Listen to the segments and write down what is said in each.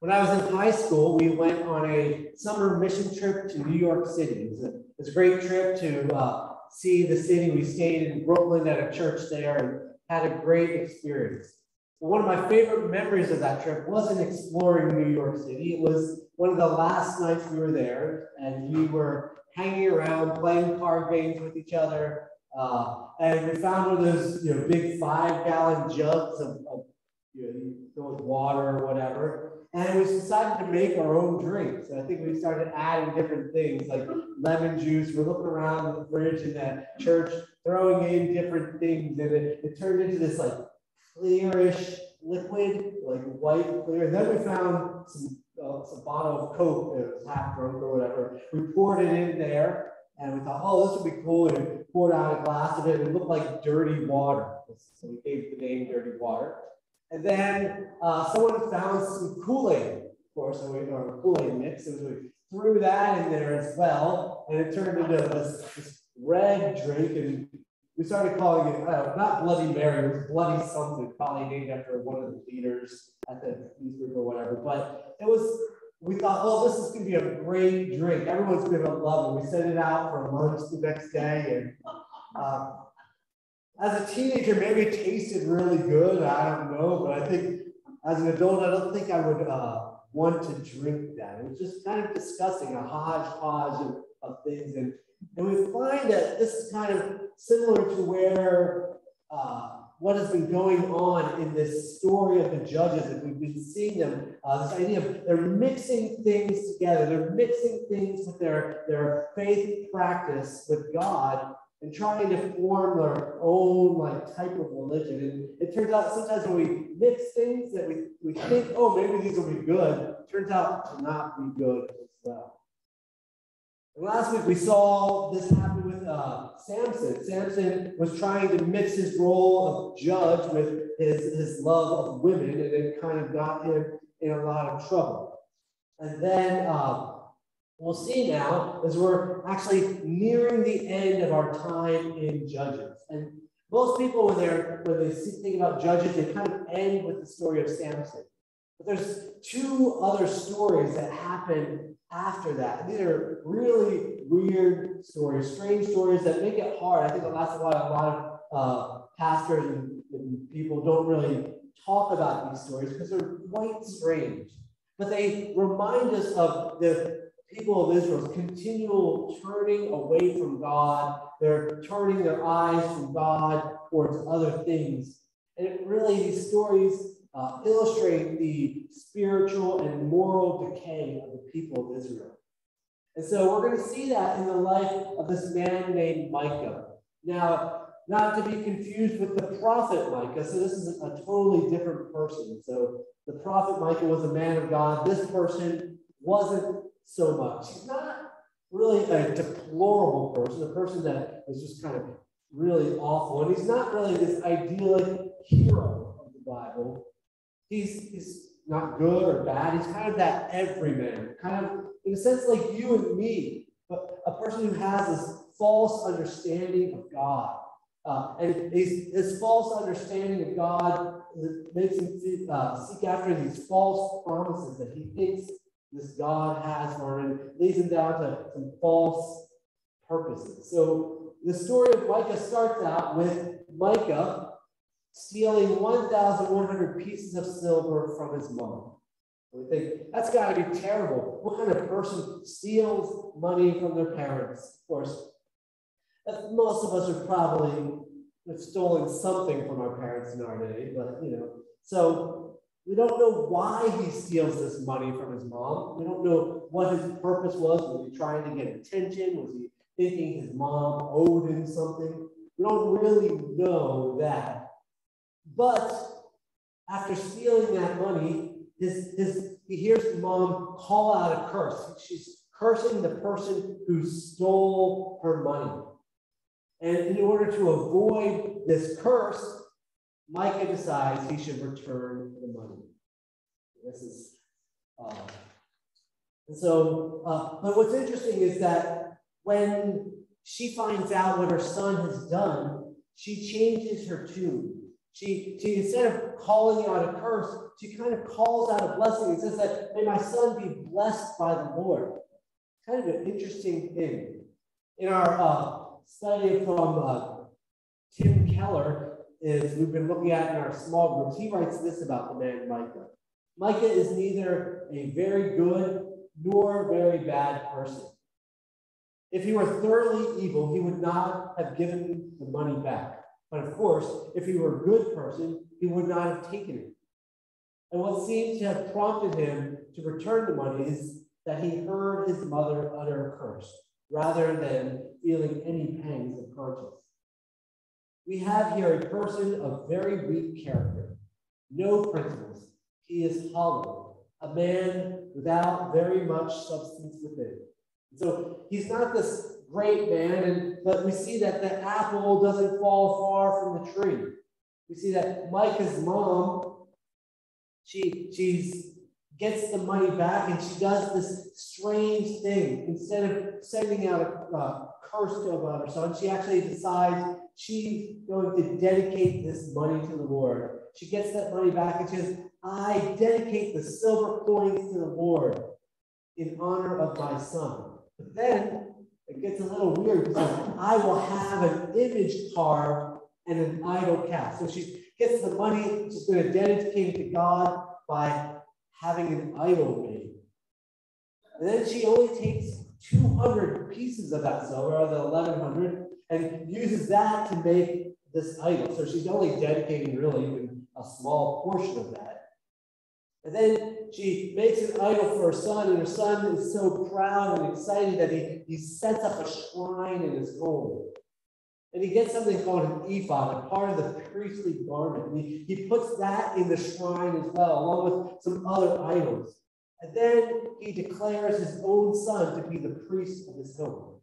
When I was in high school, we went on a summer mission trip to New York City. It was a great trip to see the city. We stayed in Brooklyn at a church there and had a great experience. But one of my favorite memories of that trip wasn't exploring New York City. It was one of the last nights we were there, and we were hanging around, playing card games with each other. And we found one of those big 5-gallon jugs of water or whatever. And we decided to make our own drinks. And I think we started adding different things like lemon juice. We're looking around the fridge in that church, throwing in different things. And it turned into this like clearish liquid, like white clear. And then we found some bottle of Coke that was half drunk or whatever. We poured it in there. And we thought, oh, this would be cool. And we poured out a glass of it. It looked like dirty water. So we gave the name dirty water. And then someone found some Kool-Aid, of course, or a Kool-Aid mix. And so we threw that in there as well. And it turned into this red drink. And we started calling it, not Bloody Mary, it was Bloody something, probably named after one of the leaders at the youth group or whatever. But it was. We thought, well, this is going to be a great drink. Everyone's going to love it. We sent it out for lunch the next day. And as a teenager, maybe it tasted really good. I don't know. But I think as an adult, I don't think I would want to drink that. It was just kind of disgusting, a hodgepodge of things. And we find that this is kind of similar to where what has been going on in this story of the judges, and we've been seeing them, this idea of they're mixing things together, they're mixing things with their faith practice with God and trying to form their own type of religion. And it turns out sometimes when we mix things that we think, oh, maybe these will be good, it turns out to not be good as well. And last week we saw this happen with Samson. Samson was trying to mix his role of judge with his love of women, and it kind of got him in a lot of trouble. And then we'll see now as we're actually nearing the end of our time in Judges. And most people, when they think about Judges, they kind of end with the story of Samson. But there's two other stories that happen after that. These are really weird stories, strange stories that make it hard. I think that's why a lot of pastors and people don't really talk about these stories, because they're quite strange. But they remind us of the people of Israel's continual turning away from God. They're turning their eyes from God towards other things. And it really, these stories illustrate the spiritual and moral decay of the people of Israel. And so we're going to see that in the life of this man named Micah. Now, not to be confused with the prophet Micah, so this is a totally different person. So the prophet Micah was a man of God. This person wasn't so much. He's not really a deplorable person, a person that is just kind of really awful. And he's not really this idyllic hero of the Bible. He's not good or bad. He's kind of that everyman, kind of in a sense like you and me, but a person who has this false understanding of God. And his false understanding of God makes him seek after these false promises that he thinks this God has for him, and leads him down to some false purposes. So the story of Micah starts out with Micah stealing 1,100 pieces of silver from his mom. We think, that's got to be terrible. What kind of person steals money from their parents? Of course, most of us are probably stolen something from our parents in our day, but so we don't know why he steals this money from his mom. We don't know what his purpose was. Was he trying to get attention? Was he thinking his mom owed him something? We don't really know that. But after stealing that money, he hears mom call out a curse. She's cursing the person who stole her money. And in order to avoid this curse, Micah decides he should return the money. This is, but what's interesting is that when she finds out what her son has done, she changes her tune. She instead of calling out a curse, she kind of calls out a blessing and says that, may my son be blessed by the Lord. Kind of an interesting thing. In our study from Tim Keller, is we've been looking at in our small groups, he writes this about the man Micah. Micah is neither a very good nor very bad person. If he were thoroughly evil, he would not have given the money back. But of course, if he were a good person, he would not have taken it. And what seems to have prompted him to return the money is that he heard his mother utter a curse, rather than feeling any pangs of conscience. We have here a person of very weak character, no principles. He is hollow, a man without very much substance within. So he's not this great man, but we see that the apple doesn't fall far from the tree. We see that Micah's mom, she gets the money back and she does this strange thing. Instead of sending out a curse to about her son, she actually decides she's going to dedicate this money to the Lord. She gets that money back and she says, I dedicate the silver coins to the Lord in honor of my son. But then it gets a little weird because I will have an image carved and an idol cast. So she gets the money, she's going to dedicate it to God by having an idol made. And then she only takes 200 pieces of that silver, or the 1,100, and uses that to make this idol. So she's only dedicating really a small portion of that. And then she makes an idol for her son, and her son is so proud and excited that he sets up a shrine in his home. And he gets something called an ephod, a part of the priestly garment. And he puts that in the shrine as well, along with some other idols. And then he declares his own son to be the priest of his home.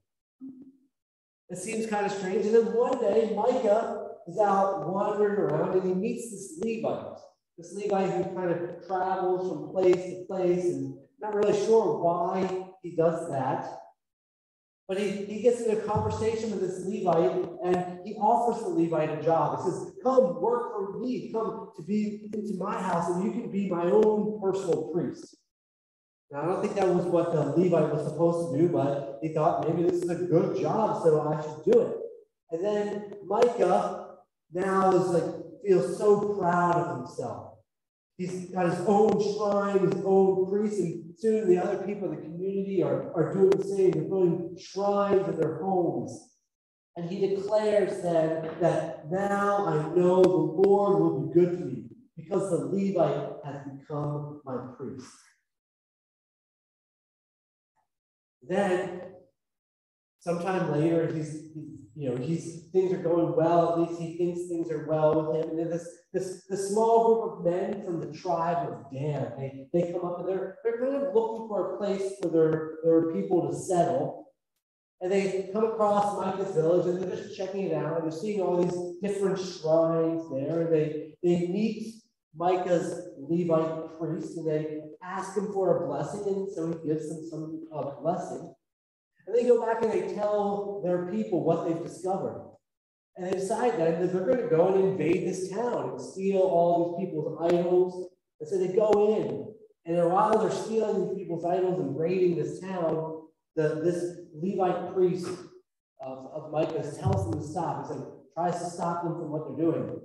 It seems kind of strange. And then one day, Micah is out wandering around, and he meets this Levite. This Levite who kind of travels from place to place, and not really sure why he does that. But he gets into a conversation with this Levite, and he offers the Levite a job. He says, come work for me, come to be into my house, and you can be my own personal priest. Now, I don't think that was what the Levite was supposed to do, but he thought maybe this is a good job, so I should do it. And then Micah now is like, feels so proud of himself. He's got his own shrine, his own priest, and soon the other people in the community are doing the same. They're building shrines in their homes. And he declares that now I know the Lord will be good to me because the Levite has become my priest. Then, sometime later, things are going well. At least he thinks things are well with him. And then this small group of men from the tribe of Dan, they come up and they're kind of looking for a place for their people to settle. And they come across Micah's village and they're just checking it out. And they're seeing all these different shrines there. And they meet Micah's Levite priest and they ask him for a blessing. And so he gives them a blessing. And they go back and they tell their people what they've discovered. And they decide that they're going to go and invade this town and steal all these people's idols. And so they go in. And while they're stealing these people's idols and raiding this town, this Levite priest of Micah's tells them to stop. He tries to stop them from what they're doing.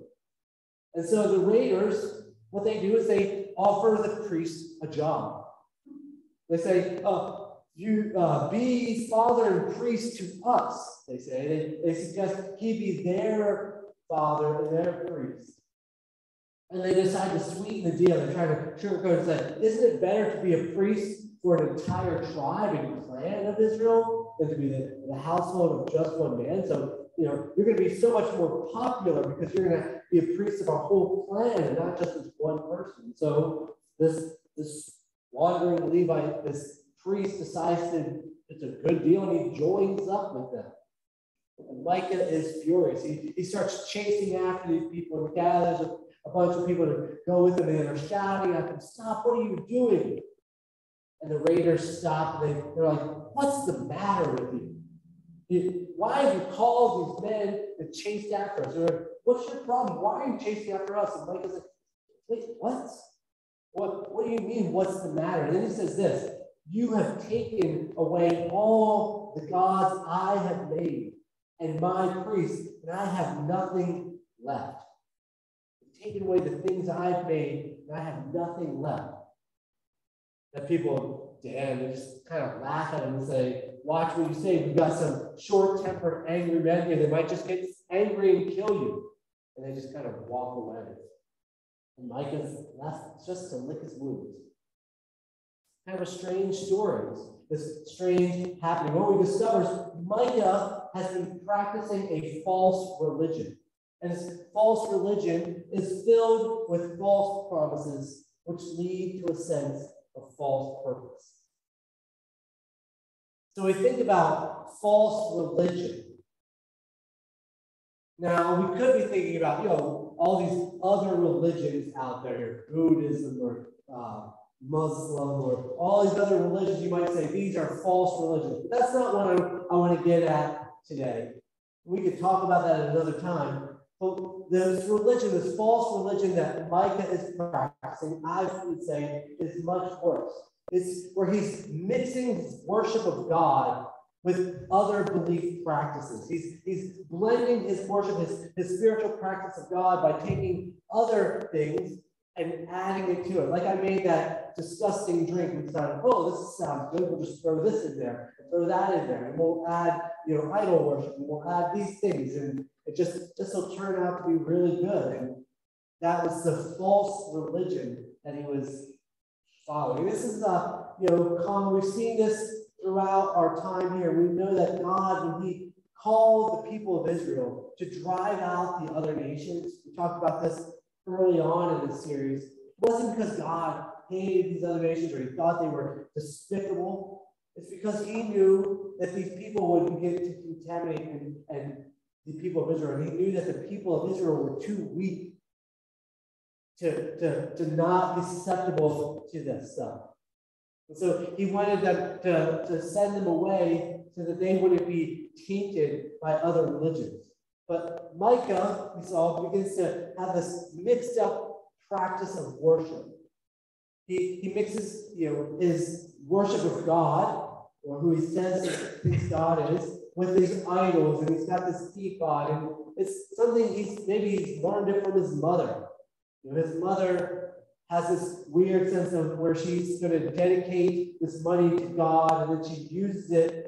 And so the raiders, what they do is they offer the priest a job. They say, oh, you be father and priest to us, they say. They suggest he be their father and their priest. And they decide to sweeten the deal. They're trying to sugarcoat and say, isn't it better to be a priest for an entire tribe and clan of Israel than to be the household of just one man? So, you're going to be so much more popular because you're going to be a priest of our whole clan and not just this one person. So this wandering Levite, this priest decides that it's a good deal and he joins up with them. And Micah is furious. He starts chasing after these people and gathers a bunch of people to go with him, and they're shouting at him, stop, what are you doing? And the raiders stop and they're like, what's the matter with you? Why have you called these men and chased after us? What's your problem? Why are you chasing after us? And Micah's like, wait, what do you mean? What's the matter? And then he says this, you have taken away all the gods I have made and my priests, and I have nothing left. You've taken away the things I've made, and I have nothing left. That people, damn, they just kind of laugh at him and say, watch what you say. We've got some short-tempered, angry men here. They might just get angry and kill you. And they just kind of walk away. And Micah's left just to lick his wounds. Kind of a strange story, this strange happening. What we discover is Micah has been practicing a false religion. And this false religion is filled with false promises, which lead to a sense of false purpose. So we think about false religion. Now, we could be thinking about, you know, all these other religions out there, Buddhism or Muslim or all these other religions, you might say these are false religions. But that's not what I want to get at today. We could talk about that at another time. But this religion, this false religion that Micah is practicing, I would say, is much worse. It's where he's mixing worship of God with other belief practices. He's blending his worship, his spiritual practice of God by taking other things and adding it to it. Like I made that disgusting drink and decided, oh, this sounds good. We'll just throw this in there and throw that in there. And we'll add, you know, idol worship. And we'll add these things. And it just will turn out to be really good. And that was the false religion that he was following. This is a, you know, common. We've seen this throughout our time here. We know that God, when he called the people of Israel to drive out the other nations, we talked about this early on in this series, it wasn't because God hated these other nations or he thought they were despicable. It's because he knew that these people would begin to contaminate and the people of Israel. He knew that the people of Israel were too weak to not be susceptible to that stuff. And so he wanted them to send them away so that they wouldn't be tainted by other religions. But Micah, we saw, begins to have this mixed up practice of worship. He mixes, you know, his worship of God, or who he says he thinks God is, with these idols, and he's got this ephod, and it's something maybe he's learned it from his mother. His mother has this weird sense of where she's going to dedicate this money to God, and then she uses it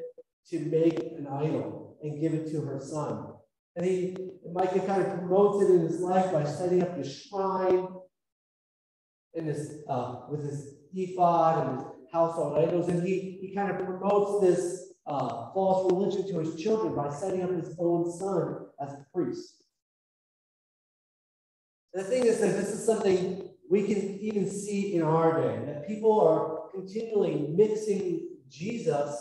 to make an idol and give it to her son. And Micah kind of promotes it in his life by setting up the shrine and this, with his ephod and his household idols. And he kind of promotes this false religion to his children by setting up his own son as a priest. The thing is that this is something we can even see in our day, that people are continually mixing Jesus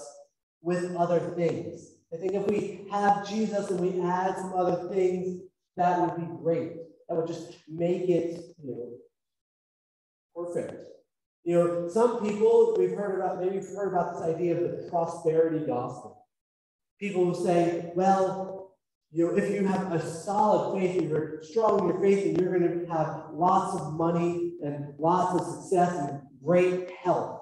with other things. I think if we have Jesus and we add some other things, that would be great. That would just make it, you know, perfect. You know, some people, maybe you've heard about this idea of the prosperity gospel. People who say, well, you know, if you have a solid faith and you're strong in your faith, and you're going to have lots of money and lots of success and great health.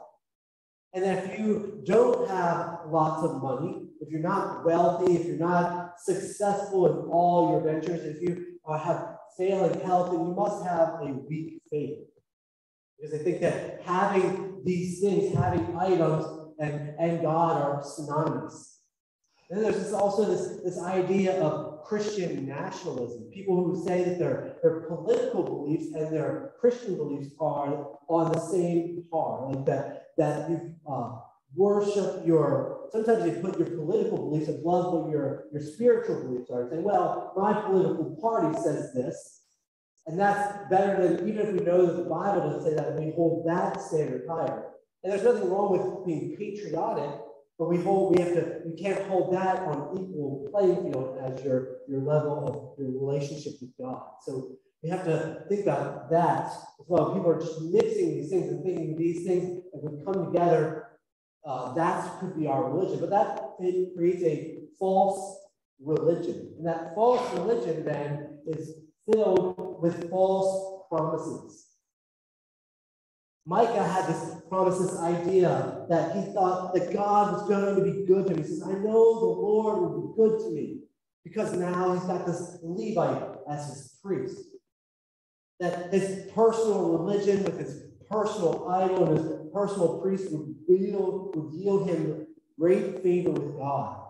And then if you don't have lots of money, if you're not wealthy, if you're not successful in all your ventures, if you have failing health, then you must have a weak faith. Because I think that having these things, having items and God are synonymous. Then there's also this idea of Christian nationalism. People who say that their political beliefs and their Christian beliefs are on the same par. Like that you worship your, sometimes you put your political beliefs above what your spiritual beliefs are. Say, well, my political party says this, and that's better than, even if we know that the Bible doesn't say that, we hold that standard higher. And there's nothing wrong with being patriotic. But we can't hold that on equal playing field as your level of your relationship with God. So we have to think about that as well. People are just mixing these things and thinking these things, and we come together, that could be our religion. But it creates a false religion. And that false religion then is filled with false promises. Micah had this promises idea that he thought that God was going to be good to him. He says, I know the Lord will be good to me, because now he's got this Levite as his priest. That his personal religion with his personal idol and his personal priest would yield him great favor with God.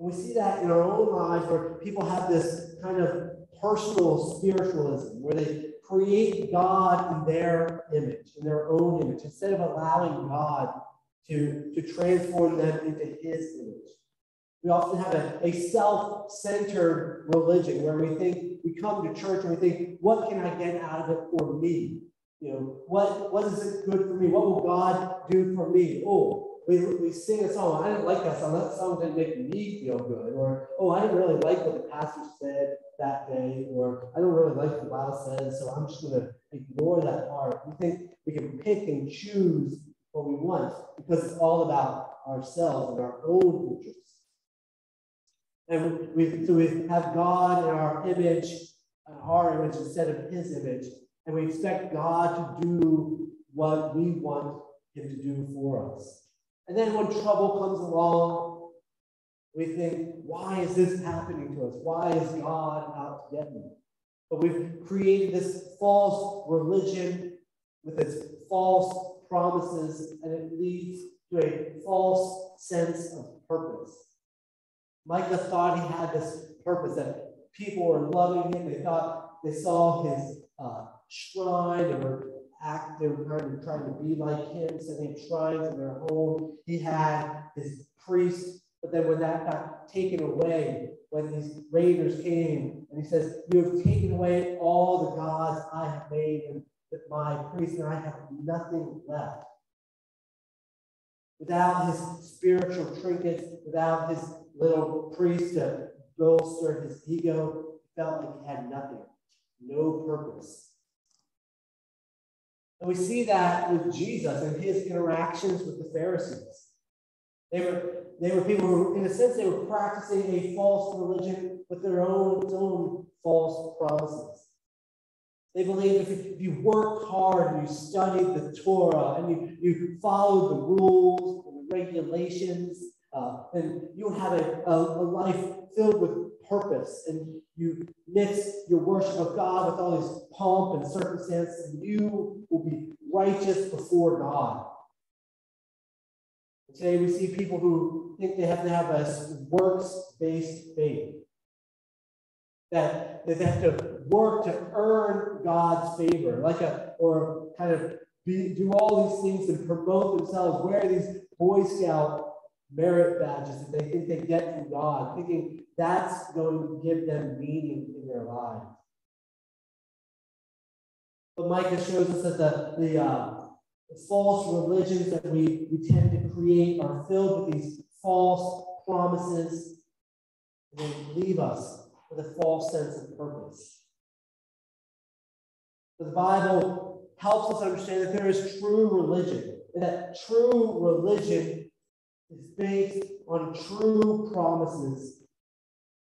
And we see that in our own lives, where people have this kind of personal spiritualism, where they create God in their image, in their own image, instead of allowing God to transform them into his image. We often have a self-centered religion, where we think, we come to church and we think, what can I get out of it for me? You know, what is it good for me? What will God do for me? Oh, we sing a song. I didn't like that song. That song didn't make me feel good. Or, oh, I didn't really like what the pastor said that day. Or, I don't really like what the Bible says, so I'm just going to ignore that part. We think we can pick and choose what we want, because it's all about ourselves and our own interests. And so we have God in our image instead of his image. And we expect God to do what we want him to do for us. And then when trouble comes along, we think, why is this happening to us? Why is God out to get me? But we've created this false religion with its false promises, and it leads to a false sense of purpose. Micah thought he had this purpose, that people were loving him. They thought they saw his shrine, and they were trying to be like him, setting up shrines in their home. He had his priest, but then when that got taken away, when these raiders came, and he says, you have taken away all the gods I have made with my priest, and I have nothing left. Without his spiritual trinkets, without his little priest to bolster his ego, felt like he had nothing, no purpose. And we see that with Jesus and his interactions with the Pharisees. They were people who, in a sense, they were practicing a false religion with their own false promises. They believed if you worked hard and you studied the Torah and you followed the rules and the regulations, and you have a life filled with purpose, and you mix your worship of God with all this pomp and circumstance, and you will be righteous before God. And today we see people who think they have to have a works-based faith, that they have to work to earn God's favor, do all these things and promote themselves, wear these Boy Scout merit badges that they think they get from God, thinking that's going to give them meaning in their lives. But Micah shows us that the false religions that we tend to create are filled with these false promises, and they leave us with a false sense of purpose. But the Bible helps us understand that there is true religion, and that true religion is based on true promises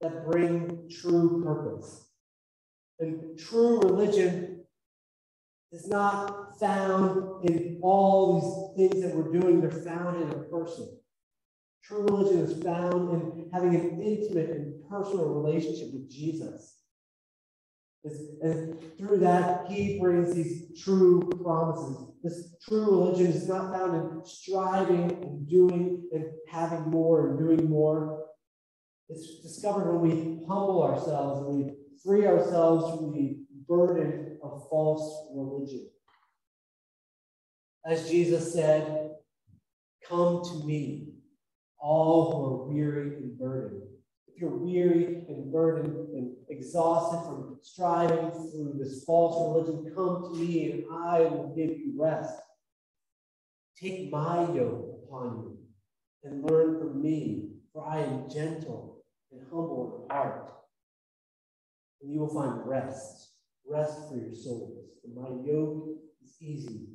that bring true purpose. And true religion is not found in all these things that we're doing. They're found in a person. True religion is found in having an intimate and personal relationship with Jesus. And through that, he brings these true promises. This true religion is not found in striving and doing and having more and doing more. It's discovered when we humble ourselves and we free ourselves from the burden of false religion. As Jesus said, come to me, all who are weary and burdened. If you're weary and burdened and exhausted from striving through this false religion, come to me and I will give you rest. Take my yoke upon you and learn from me, for I am gentle and humble in heart. And you will find rest for your souls. And my yoke is easy,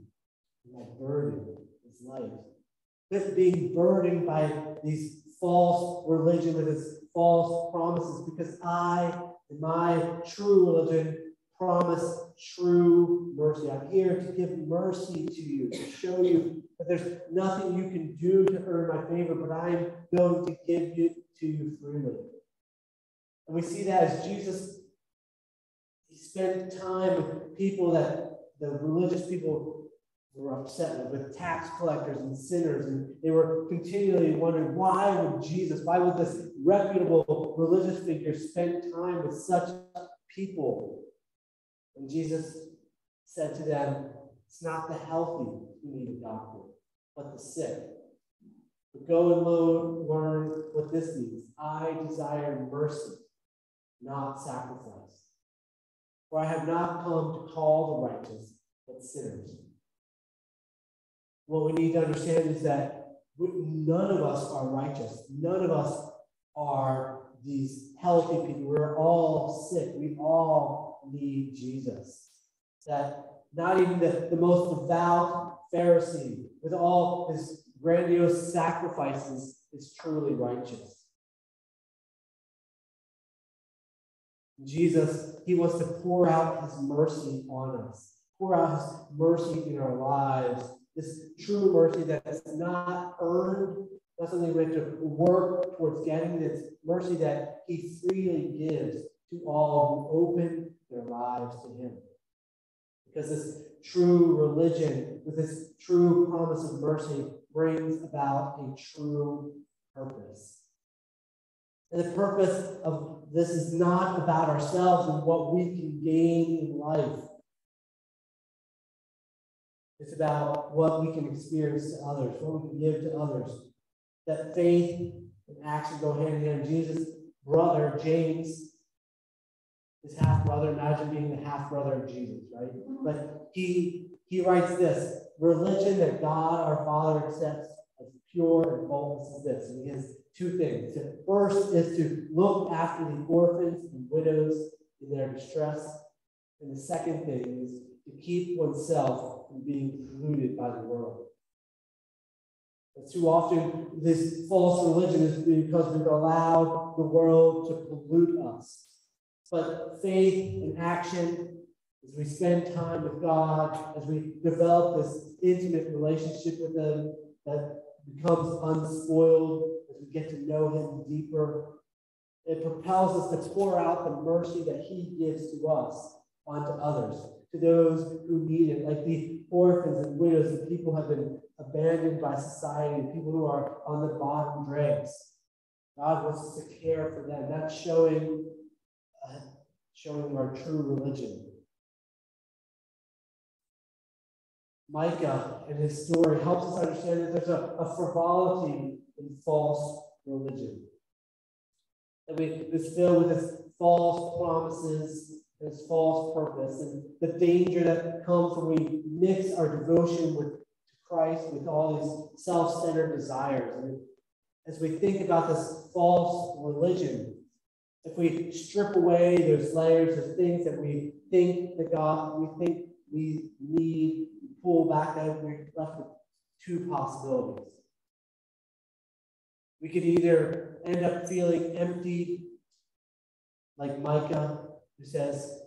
and my burden is light. Quit being burdened by these false religion with its false promises, because I in my true religion, promise true mercy. I'm here to give mercy to you, to show you that there's nothing you can do to earn my favor, but I'm going to give it to you freely. And we see that as Jesus, he spent time with people that the religious people were upset with tax collectors and sinners, and they were continually wondering, why would this reputable religious figure spend time with such people? And Jesus said to them, it's not the healthy who need a doctor, but the sick. But go and learn what this means. I desire mercy, not sacrifice. For I have not come to call the righteous, but sinners. What we need to understand is that none of us are righteous. None of us are these healthy people. We're all sick. We all need Jesus. That not even the most devout Pharisee, with all his grandiose sacrifices, is truly righteous. Jesus, he wants to pour out his mercy on us, pour out his mercy in our lives, this true mercy that is not earned, not something we have to work towards getting, this mercy that he freely gives to all who open their lives to him. Because this true religion, with this true promise of mercy, brings about a true purpose. And the purpose of this is not about ourselves and what we can gain in life. It's about what we can experience to others, what we can give to others. That faith and action go hand in hand. Jesus' brother, James, his half-brother, imagine being the half-brother of Jesus, right? But he writes this, religion that God our Father accepts as pure and faultless as this. And he has two things. The first is to look after the orphans and widows in their distress. And the second thing is to keep oneself from being polluted by the world. But too often, this false religion is because we've allowed the world to pollute us. But faith and action, as we spend time with God, as we develop this intimate relationship with him that becomes unspoiled, as we get to know him deeper, it propels us to pour out the mercy that he gives to us onto others, to those who need it, like the orphans and widows and people who have been abandoned by society, people who are on the bottom dregs. God wants us to care for them. That's showing our true religion. Micah and his story helps us understand that there's a frivolity in false religion. That it's filled with its false promises and its false purpose, and the danger that comes when we mix our devotion with Christ with all these self-centered desires. And as we think about this false religion, if we strip away those layers of things that we think that God, we think we need, we pull back out, we're left with two possibilities. We could either end up feeling empty, like Micah, who says,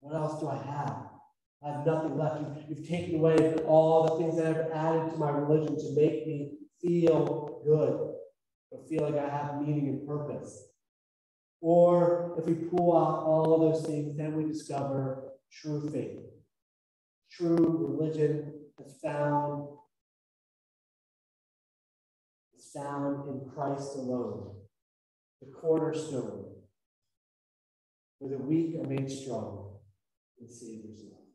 what else do I have? I have nothing left. You've taken away all the things that I've added to my religion to make me feel good, or feel like I have meaning and purpose. Or if we pull out all those things, then we discover true faith, true religion that's found in Christ alone, the cornerstone, where the weak are made strong and Savior's love.